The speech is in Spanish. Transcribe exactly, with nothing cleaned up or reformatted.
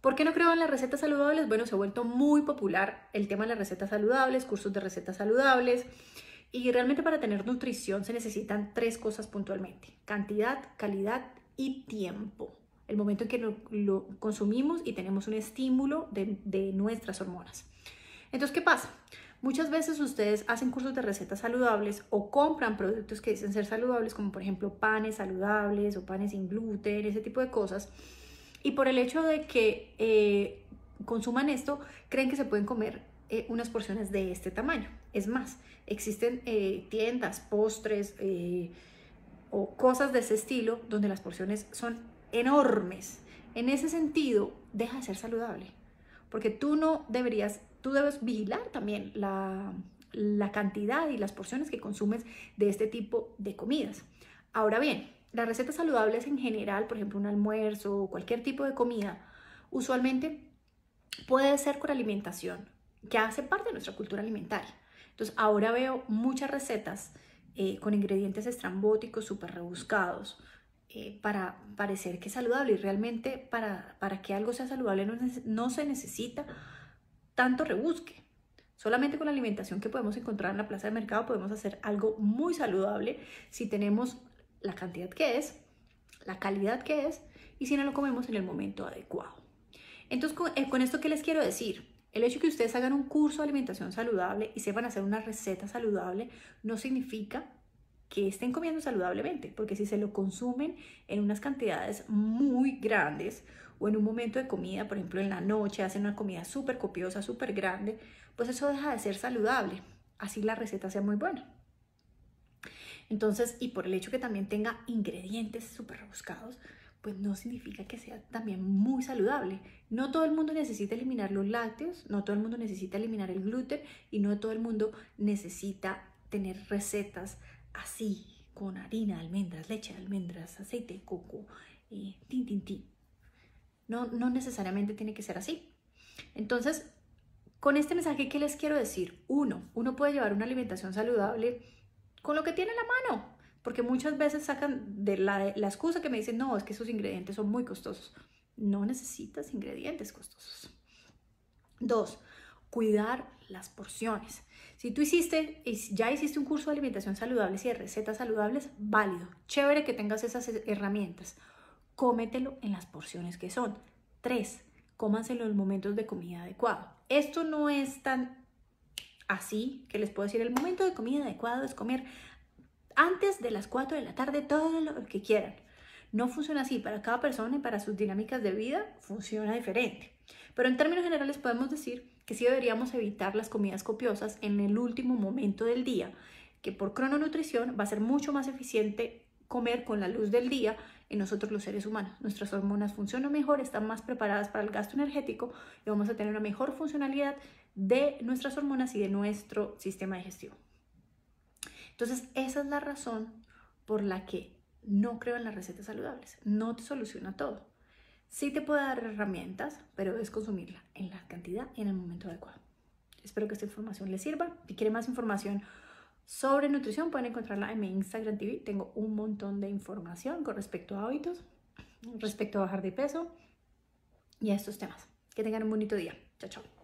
¿Por qué no creo en las recetas saludables? Bueno, se ha vuelto muy popular el tema de las recetas saludables, cursos de recetas saludables. Y realmente para tener nutrición se necesitan tres cosas puntualmente: cantidad, calidad y tiempo. El momento en que lo, lo consumimos y tenemos un estímulo de, de nuestras hormonas. Entonces, ¿qué pasa? Muchas veces ustedes hacen cursos de recetas saludables o compran productos que dicen ser saludables, como por ejemplo panes saludables o panes sin gluten, ese tipo de cosas. Y por el hecho de que eh, consuman esto, creen que se pueden comer eh, unas porciones de este tamaño. Es más, existen eh, tiendas, postres eh, o cosas de ese estilo donde las porciones son enormes. En ese sentido, deja de ser saludable, porque tú no deberías, tú debes vigilar también la, la cantidad y las porciones que consumes de este tipo de comidas. Ahora bien, las recetas saludables en general, por ejemplo un almuerzo o cualquier tipo de comida, usualmente puede ser con alimentación que hace parte de nuestra cultura alimentaria. Entonces ahora veo muchas recetas eh, con ingredientes estrambóticos súper rebuscados eh, para parecer que es saludable, y realmente para, para que algo sea saludable no, no se necesita tanto rebusque. Solamente con la alimentación que podemos encontrar en la plaza de mercado podemos hacer algo muy saludable si tenemos la cantidad que es, la calidad que es, y si no lo comemos en el momento adecuado. Entonces, con, eh, con esto, ¿qué les quiero decir? El hecho de que ustedes hagan un curso de alimentación saludable y sepan hacer una receta saludable no significa que estén comiendo saludablemente, porque si se lo consumen en unas cantidades muy grandes o en un momento de comida, por ejemplo en la noche, hacen una comida súper copiosa, súper grande, pues eso deja de ser saludable, así la receta sea muy buena. Entonces, y por el hecho que también tenga ingredientes súper rebuscados, pues no significa que sea también muy saludable. No todo el mundo necesita eliminar los lácteos, no todo el mundo necesita eliminar el gluten, y no todo el mundo necesita tener recetas así, con harina de almendras, leche de almendras, aceite de coco, eh, tin, tin, tin. No, no necesariamente tiene que ser así. Entonces, con este mensaje, ¿qué les quiero decir? Uno, uno puede llevar una alimentación saludable con lo que tiene la mano, porque muchas veces sacan de la, la excusa que me dicen, no, es que esos ingredientes son muy costosos. No necesitas ingredientes costosos. Dos, cuidar las porciones. Si tú hiciste, ya hiciste un curso de alimentación saludable y de recetas saludables, válido, chévere que tengas esas herramientas. Cómetelo en las porciones que son. Tres, cómanselo en los momentos de comida adecuado. Esto no es tan así que les puedo decir, el momento de comida adecuado es comer antes de las cuatro de la tarde todo lo que quieran. No funciona así, para cada persona y para sus dinámicas de vida funciona diferente. Pero en términos generales podemos decir que sí deberíamos evitar las comidas copiosas en el último momento del día, que por crononutrición va a ser mucho más eficiente comer con la luz del día en nosotros los seres humanos. Nuestras hormonas funcionan mejor, están más preparadas para el gasto energético y vamos a tener una mejor funcionalidad de nuestras hormonas y de nuestro sistema digestivo. Entonces, esa es la razón por la que no creo en las recetas saludables. No te soluciona todo. Sí te puede dar herramientas, pero debes consumirla en la cantidad y en el momento adecuado. Espero que esta información les sirva. Si quieren más información sobre nutrición, pueden encontrarla en mi Instagram T V. Tengo un montón de información con respecto a hábitos, respecto a bajar de peso y a estos temas. Que tengan un bonito día. Chao, chao.